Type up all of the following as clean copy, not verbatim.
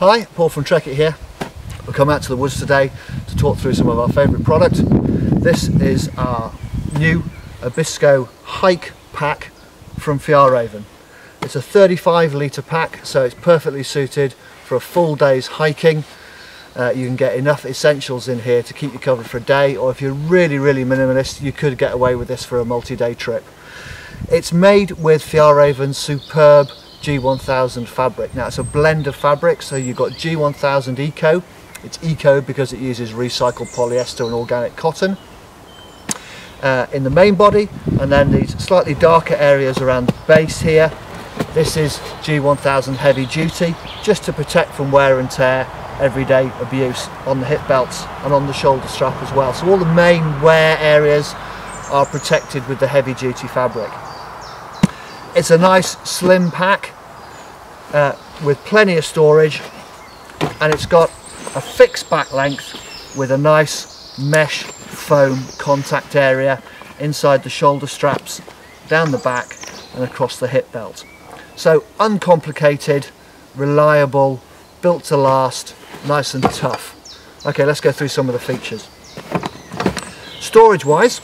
Hi, Paul from Trekkit here. We've come out to the woods today to talk through some of our favourite product. This is our new Abisko hike pack from Fjällräven. It's a 35 litre pack, so it's perfectly suited for a full day's hiking. You can get enough essentials in here to keep you covered for a day, or if you're really minimalist, you could get away with this for a multi-day trip. It's made with Fjällräven's superb G1000 fabric. Now it's a blend of fabric, so you've got G1000 Eco. It's eco because it uses recycled polyester and organic cotton in the main body, and then these slightly darker areas around the base here. This is G1000 heavy duty, just to protect from wear and tear, everyday abuse on the hip belts and on the shoulder strap as well. So all the main wear areas are protected with the heavy duty fabric. It's a nice slim pack with plenty of storage, and it's got a fixed back length with a nice mesh foam contact area inside the shoulder straps, down the back and across the hip belt. So uncomplicated, reliable, built to last, nice and tough. Okay, let's go through some of the features. Storage wise,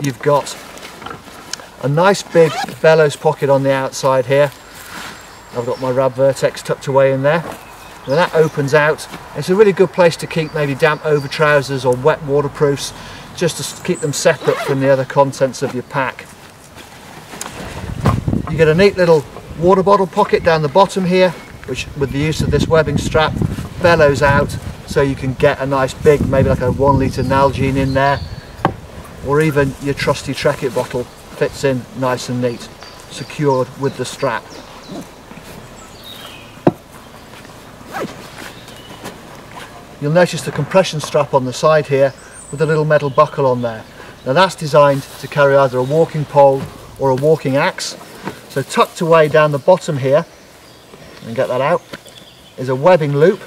you've got a nice big bellows pocket on the outside here. I've got my Rab Vertex tucked away in there. Now that opens out. It's a really good place to keep maybe damp over trousers or wet waterproofs, just to keep them separate from the other contents of your pack. You get a neat little water bottle pocket down the bottom here, which with the use of this webbing strap bellows out, so you can get a nice big, maybe like a 1 litre Nalgene in there, or even your trusty Trekkit bottle. Fits in nice and neat, secured with the strap. You'll notice the compression strap on the side here with a little metal buckle on there. Now that's designed to carry either a walking pole or a walking axe. So tucked away down the bottom here, and get that out, is a webbing loop.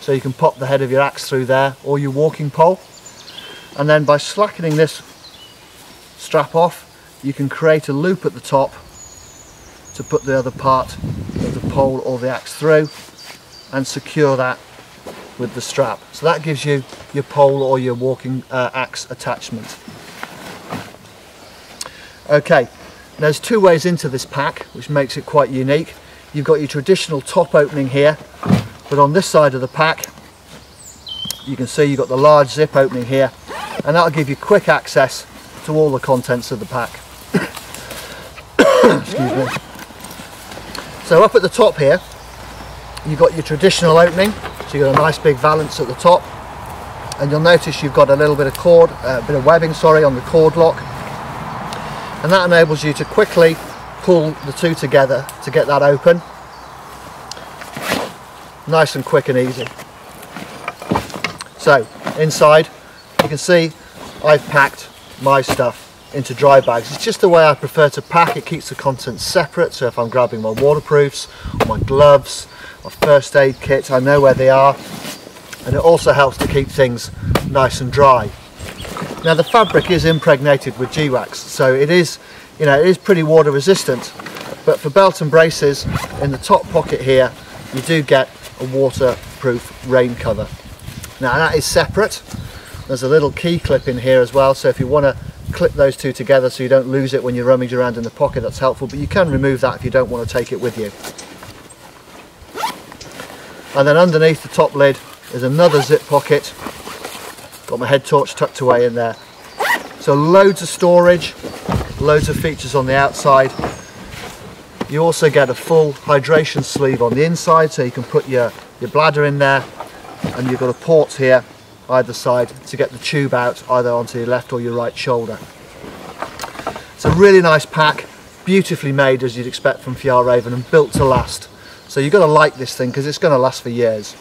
So you can pop the head of your axe through there or your walking pole. And then by slackening this strap off, you can create a loop at the top to put the other part of the pole or the axe through and secure that with the strap. So that gives you your pole or your walking axe attachment. Okay, there's two ways into this pack, which makes it quite unique. You've got your traditional top opening here, but on this side of the pack you can see you've got the large zip opening here, and that'll give you quick access to all the contents of the pack. Excuse me. So up at the top here, you've got your traditional opening, so you've got a nice big valance at the top, and you'll notice you've got a little bit of cord, a bit of webbing on the cord lock, and that enables you to quickly pull the two together to get that open, nice and quick and easy. So inside, you can see I've packed my stuff into dry bags. It's just the way I prefer to pack. It keeps the contents separate, so if I'm grabbing my waterproofs, my gloves, my first aid kit, I know where they are, and it also helps to keep things nice and dry. Now the fabric is impregnated with G-Wax, so it is, you know, it is pretty water resistant, but for belt and braces, in the top pocket here you do get a waterproof rain cover. Now that is separate. There's a little key clip in here as well, so if you want to clip those two together so you don't lose it when you're rummaging around in the pocket, that's helpful, but you can remove that if you don't want to take it with you. And then underneath the top lid is another zip pocket. Got my head torch tucked away in there. So loads of storage, loads of features on the outside. You also get a full hydration sleeve on the inside, so you can put your bladder in there, and you've got a port here either side to get the tube out either onto your left or your right shoulder. It's a really nice pack, beautifully made as you'd expect from Fjällräven, and built to last. So you've got to like this thing because it's going to last for years.